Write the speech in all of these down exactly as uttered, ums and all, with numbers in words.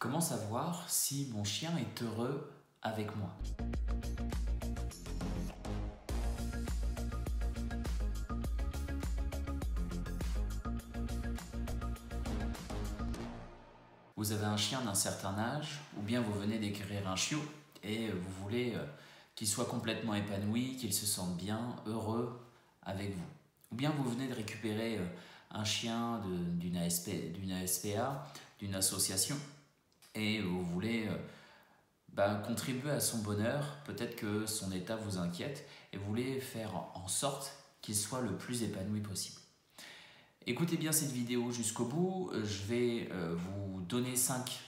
Comment savoir si mon chien est heureux avec moi ? Vous avez un chien d'un certain âge, ou bien vous venez d'acquérir un chiot et vous voulez qu'il soit complètement épanoui, qu'il se sente bien, heureux avec vous. Ou bien vous venez de récupérer un chien d'une A S P A, d'une association, et vous voulez euh, bah, contribuer à son bonheur, peut-être que son état vous inquiète, et vous voulez faire en sorte qu'il soit le plus épanoui possible. Écoutez bien cette vidéo jusqu'au bout, je vais euh, vous donner cinq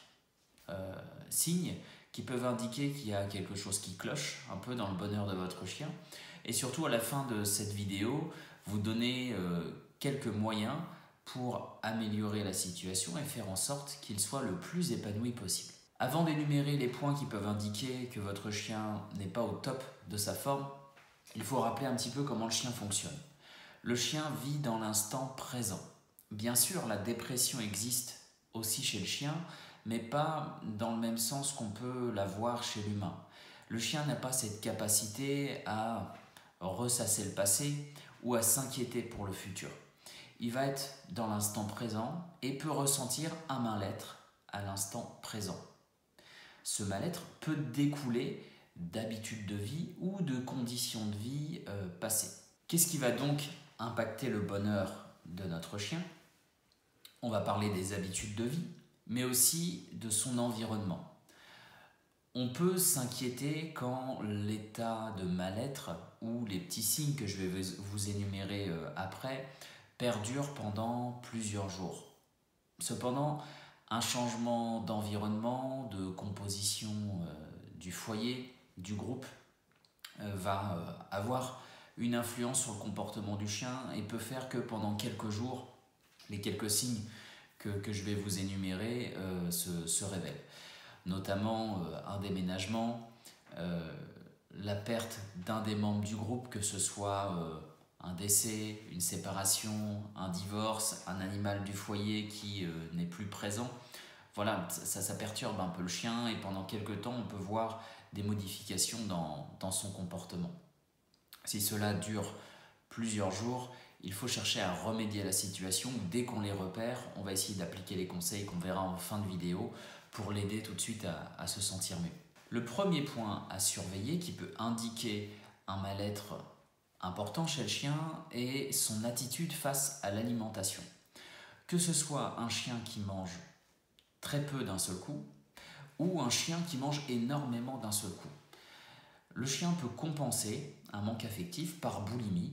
euh, signes qui peuvent indiquer qu'il y a quelque chose qui cloche un peu dans le bonheur de votre chien, et surtout à la fin de cette vidéo, vous donner euh, quelques moyens pour améliorer la situation et faire en sorte qu'il soit le plus épanoui possible. Avant d'énumérer les points qui peuvent indiquer que votre chien n'est pas au top de sa forme, il faut rappeler un petit peu comment le chien fonctionne. Le chien vit dans l'instant présent. Bien sûr, la dépression existe aussi chez le chien, mais pas dans le même sens qu'on peut la voir chez l'humain. Le chien n'a pas cette capacité à ressasser le passé ou à s'inquiéter pour le futur. Il va être dans l'instant présent et peut ressentir un mal-être à l'instant présent. Ce mal-être peut découler d'habitudes de vie ou de conditions de vie euh, passées. Qu'est-ce qui va donc impacter le bonheur de notre chien? On va parler des habitudes de vie, mais aussi de son environnement. On peut s'inquiéter quand l'état de mal-être ou les petits signes que je vais vous énumérer euh, après perdure pendant plusieurs jours. Cependant, un changement d'environnement, de composition euh, du foyer, du groupe, euh, va euh, avoir une influence sur le comportement du chien et peut faire que pendant quelques jours, les quelques signes que, que je vais vous énumérer euh, se, se révèlent. Notamment euh, un déménagement, euh, la perte d'un des membres du groupe, que ce soit euh, un décès, une séparation, un divorce, un animal du foyer qui euh, n'est plus présent. Voilà, ça, ça perturbe un peu le chien et pendant quelques temps, on peut voir des modifications dans, dans son comportement. Si cela dure plusieurs jours, il faut chercher à remédier à la situation. Dès qu'on les repère, on va essayer d'appliquer les conseils qu'on verra en fin de vidéo pour l'aider tout de suite à, à se sentir mieux. Le premier point à surveiller qui peut indiquer un mal-être important chez le chien est son attitude face à l'alimentation. Que ce soit un chien qui mange très peu d'un seul coup ou un chien qui mange énormément d'un seul coup. Le chien peut compenser un manque affectif par boulimie,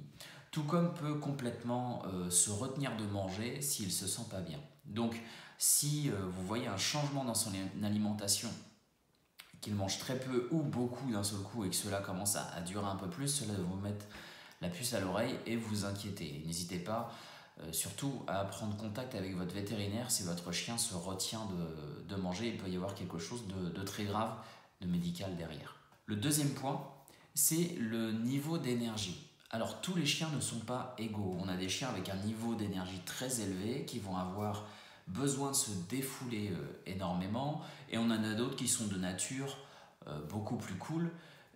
tout comme peut complètement euh, se retenir de manger s'il se sent pas bien. Donc si euh, vous voyez un changement dans son alimentation, qu'il mange très peu ou beaucoup d'un seul coup et que cela commence à, à durer un peu plus, cela va vous mettre la puce à l'oreille et vous inquiéter. N'hésitez pas euh, surtout à prendre contact avec votre vétérinaire si votre chien se retient de, de manger. Il peut y avoir quelque chose de, de très grave, de médical derrière. Le deuxième point, c'est le niveau d'énergie. Alors tous les chiens ne sont pas égaux. On a des chiens avec un niveau d'énergie très élevé qui vont avoir besoin de se défouler euh, énormément et on en a d'autres qui sont de nature euh, beaucoup plus cool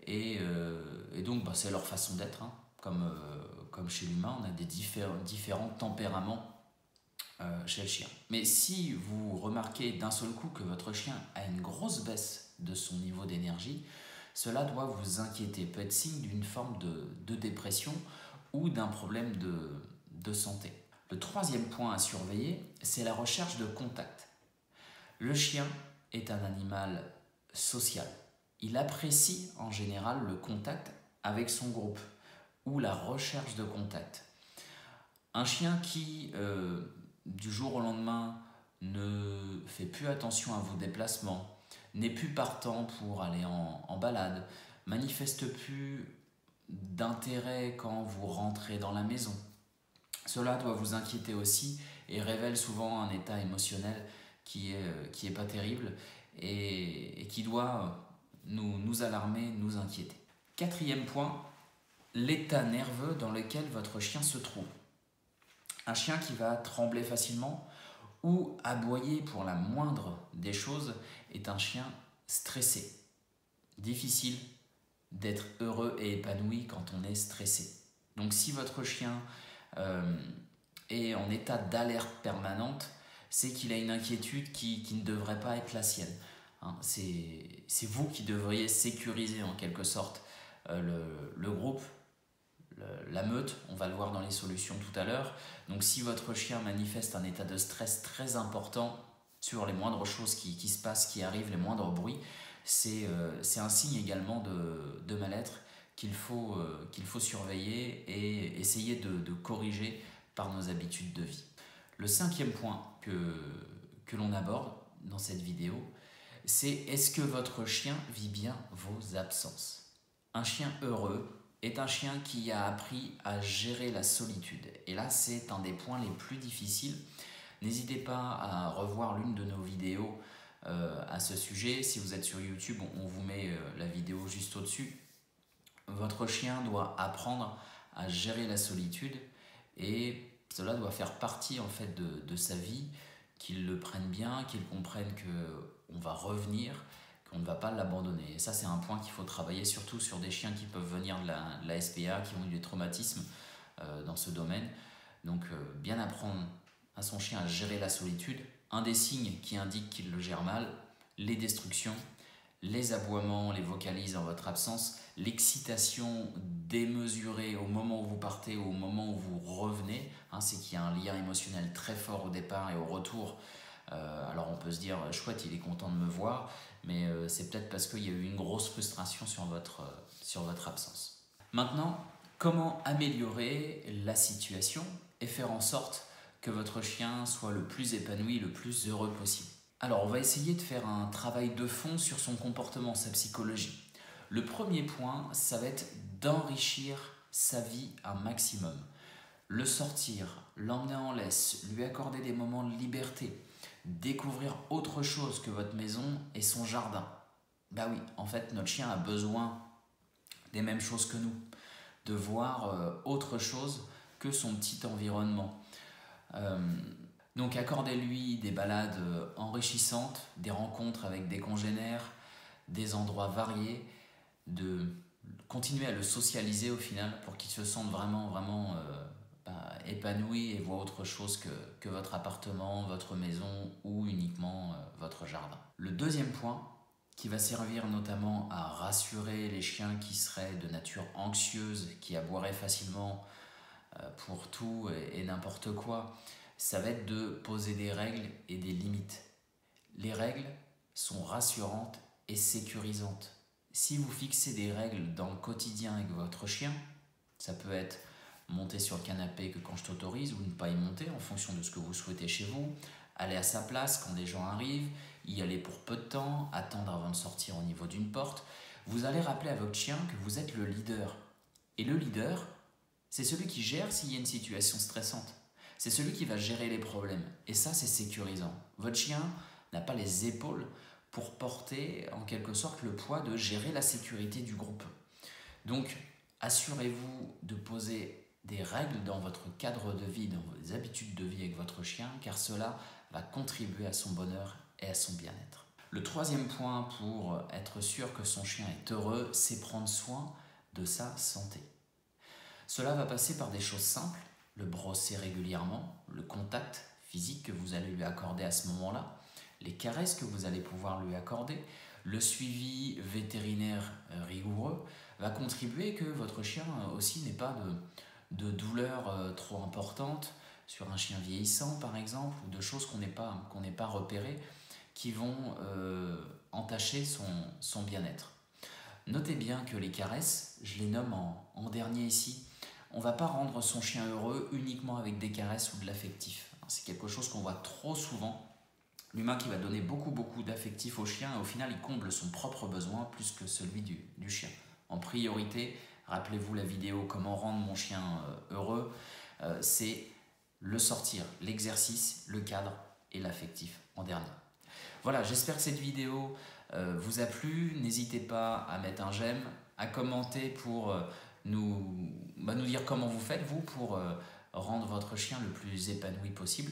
et, euh, et donc bah, c'est leur façon d'être, hein. Comme, euh, comme chez l'humain, on a des diffé différents tempéraments euh, chez le chien. Mais si vous remarquez d'un seul coup que votre chien a une grosse baisse de son niveau d'énergie, cela doit vous inquiéter, peut être signe d'une forme de, de dépression ou d'un problème de, de santé. Le troisième point à surveiller, c'est la recherche de contact. Le chien est un animal social. Il apprécie en général le contact avec son groupe ou la recherche de contact. Un chien qui, euh, du jour au lendemain, ne fait plus attention à vos déplacements, n'est plus partant pour aller en, en balade, manifeste plus d'intérêt quand vous rentrez dans la maison. Cela doit vous inquiéter aussi et révèle souvent un état émotionnel qui est, qui est pas terrible et, et qui doit nous, nous alarmer, nous inquiéter. Quatrième point, l'état nerveux dans lequel votre chien se trouve. Un chien qui va trembler facilement ou aboyer pour la moindre des choses est un chien stressé. Difficile d'être heureux et épanoui quand on est stressé. Donc si votre chien euh, est en état d'alerte permanente, c'est qu'il a une inquiétude qui, qui ne devrait pas être la sienne. Hein, c'est vous qui devriez sécuriser en quelque sorte euh, le, le groupe, le, la meute, on va le voir dans les solutions tout à l'heure. Donc si votre chien manifeste un état de stress très important sur les moindres choses qui, qui se passent, qui arrivent, les moindres bruits, c'est euh, un signe également de, de mal-être qu'il faut, euh, qu'il faut surveiller et essayer de, de corriger par nos habitudes de vie. Le cinquième point que, que l'on aborde dans cette vidéo, c'est est-ce que votre chien vit bien vos absences? Un chien heureux est un chien qui a appris à gérer la solitude. Et là, c'est un des points les plus difficiles. N'hésitez pas à revoir l'une de nos vidéos euh, à ce sujet. Si vous êtes sur YouTube, on vous met euh, la vidéo juste au-dessus. Votre chien doit apprendre à gérer la solitude et cela doit faire partie en fait de, de sa vie, qu'il le prenne bien, qu'il comprenne qu'on va revenir, qu'on ne va pas l'abandonner. Et ça, c'est un point qu'il faut travailler, surtout sur des chiens qui peuvent venir de la, de la S P A, qui ont eu des traumatismes euh, dans ce domaine. Donc, euh, bien apprendre à son chien à gérer la solitude. Un des signes qui indique qu'il le gère mal, les destructions, les aboiements, les vocalises en votre absence, l'excitation démesurée au moment où vous partez, au moment où vous revenez, hein, c'est qu'il y a un lien émotionnel très fort au départ et au retour. Euh, alors on peut se dire, chouette, il est content de me voir, mais euh, c'est peut-être parce qu'il y a eu une grosse frustration sur votre, euh, sur votre absence. Maintenant, comment améliorer la situation et faire en sorte que votre chien soit le plus épanoui, le plus heureux possible? Alors, on va essayer de faire un travail de fond sur son comportement, sa psychologie. Le premier point, ça va être d'enrichir sa vie un maximum. Le sortir, l'emmener en laisse, lui accorder des moments de liberté, découvrir autre chose que votre maison et son jardin. Bah oui, en fait, notre chien a besoin des mêmes choses que nous, de voir autre chose que son petit environnement. Euh, Donc accordez-lui des balades enrichissantes, des rencontres avec des congénères, des endroits variés, de continuer à le socialiser au final pour qu'il se sente vraiment, vraiment euh, bah, épanoui et voit autre chose que, que votre appartement, votre maison ou uniquement euh, votre jardin. Le deuxième point qui va servir notamment à rassurer les chiens qui seraient de nature anxieuse, qui aboieraient facilement euh, pour tout et, et n'importe quoi, ça va être de poser des règles et des limites. Les règles sont rassurantes et sécurisantes. Si vous fixez des règles dans le quotidien avec votre chien, ça peut être monter sur le canapé que quand je t'autorise ou ne pas y monter en fonction de ce que vous souhaitez chez vous, aller à sa place quand des gens arrivent, y aller pour peu de temps, attendre avant de sortir au niveau d'une porte. Vous allez rappeler à votre chien que vous êtes le leader. Et le leader, c'est celui qui gère s'il y a une situation stressante. C'est celui qui va gérer les problèmes. Et ça, c'est sécurisant. Votre chien n'a pas les épaules pour porter, en quelque sorte, le poids de gérer la sécurité du groupe. Donc, assurez-vous de poser des règles dans votre cadre de vie, dans vos habitudes de vie avec votre chien, car cela va contribuer à son bonheur et à son bien-être. Le troisième point pour être sûr que son chien est heureux, c'est prendre soin de sa santé. Cela va passer par des choses simples, le brosser régulièrement, le contact physique que vous allez lui accorder à ce moment-là, les caresses que vous allez pouvoir lui accorder, le suivi vétérinaire rigoureux va contribuer que votre chien aussi n'ait pas de, de douleurs trop importantes sur un chien vieillissant par exemple, ou de choses qu'on n'est pas, qu'on n'est pas repérées qui vont euh, entacher son, son bien-être. Notez bien que les caresses, je les nomme en, en dernier ici. On ne va pas rendre son chien heureux uniquement avec des caresses ou de l'affectif. C'est quelque chose qu'on voit trop souvent. L'humain qui va donner beaucoup, beaucoup d'affectif au chien, et au final, il comble son propre besoin plus que celui du, du chien. En priorité, rappelez-vous la vidéo « Comment rendre mon chien heureux », euh, c'est le sortir, l'exercice, le cadre et l'affectif en dernier. Voilà, j'espère que cette vidéo euh, vous a plu. N'hésitez pas à mettre un j'aime, à commenter pour... Euh, Nous, bah nous dire comment vous faites, vous, pour euh, rendre votre chien le plus épanoui possible.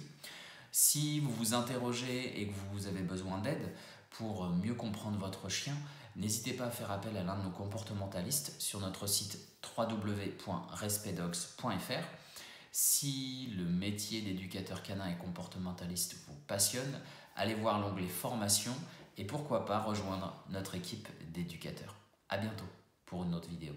Si vous vous interrogez et que vous avez besoin d'aide pour mieux comprendre votre chien, n'hésitez pas à faire appel à l'un de nos comportementalistes sur notre site w w w point respect docs point f r. Si le métier d'éducateur canin et comportementaliste vous passionne, allez voir l'onglet formation et pourquoi pas rejoindre notre équipe d'éducateurs. A bientôt pour une autre vidéo.